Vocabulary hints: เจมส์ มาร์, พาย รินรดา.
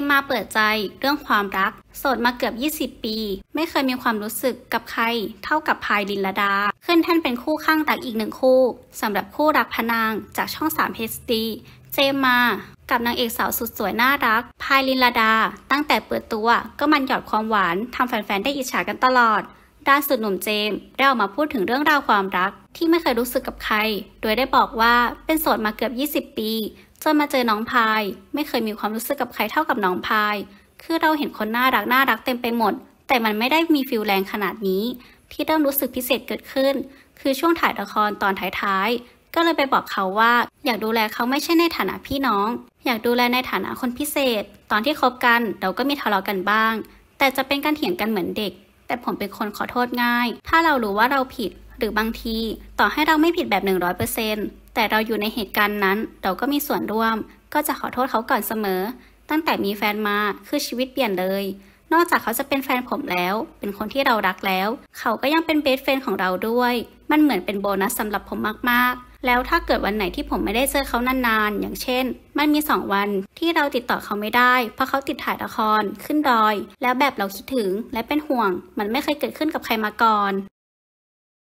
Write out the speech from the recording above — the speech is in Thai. มมาเปิดใจเรื่องความรักโสดมาเกือบ20ปีไม่เคยมีความรู้สึกกับใครเท่ากับพายลินลดาขึ้นแท่นเป็นคู่ข้างรักอีกหนึ่งคู่สำหรับคู่รักพนางจากช่อง3 HD เจมมากับนางเอกสาวสุดสวยน่ารักพายลินลดาตั้งแต่เปิดตัวก็มันหยอดความหวานทำแฟนๆได้อิจฉากันตลอดด้านสุดหนุ่มเจมได้ออกมาพูดถึงเรื่องราวความรักที่ไม่เคยรู้สึกกับใครโดยได้บอกว่าเป็นโสดมาเกือบ20ปีจนมาเจอน้องพายไม่เคยมีความรู้สึกกับใครเท่ากับน้องพายคือเราเห็นคนน่ารักเต็มไปหมดแต่มันไม่ได้มีฟิลแรงขนาดนี้ที่เริ่มรู้สึกพิเศษเกิดขึ้นคือช่วงถ่ายละครตอนท้ายๆก็เลยไปบอกเขาว่าอยากดูแลเขาไม่ใช่ในฐานะพี่น้องอยากดูแลในฐานะคนพิเศษตอนที่คบกันเราก็มีทะเลาะกันบ้างแต่จะเป็นการเถียงกันเหมือนเด็กแต่ผมเป็นคนขอโทษง่ายถ้าเรารู้ว่าเราผิดหรือบางทีต่อให้เราไม่ผิดแบบ 100%แต่เราอยู่ในเหตุการณ์นั้นเราก็มีส่วนร่วมก็จะขอโทษเขาก่อนเสมอตั้งแต่มีแฟนมาคือชีวิตเปลี่ยนเลยนอกจากเขาจะเป็นแฟนผมแล้วเป็นคนที่เรารักแล้วเขาก็ยังเป็นเบสเฟรนด์ของเราด้วยมันเหมือนเป็นโบนัสสำหรับผมมากๆแล้วถ้าเกิดวันไหนที่ผมไม่ได้เจอเขานานๆอย่างเช่นมันมี2วันที่เราติดต่อเขาไม่ได้เพราะเขาติดถ่ายละครขึ้นดอยแล้วแบบเราคิดถึงและเป็นห่วงมันไม่เคยเกิดขึ้นกับใครมาก่อน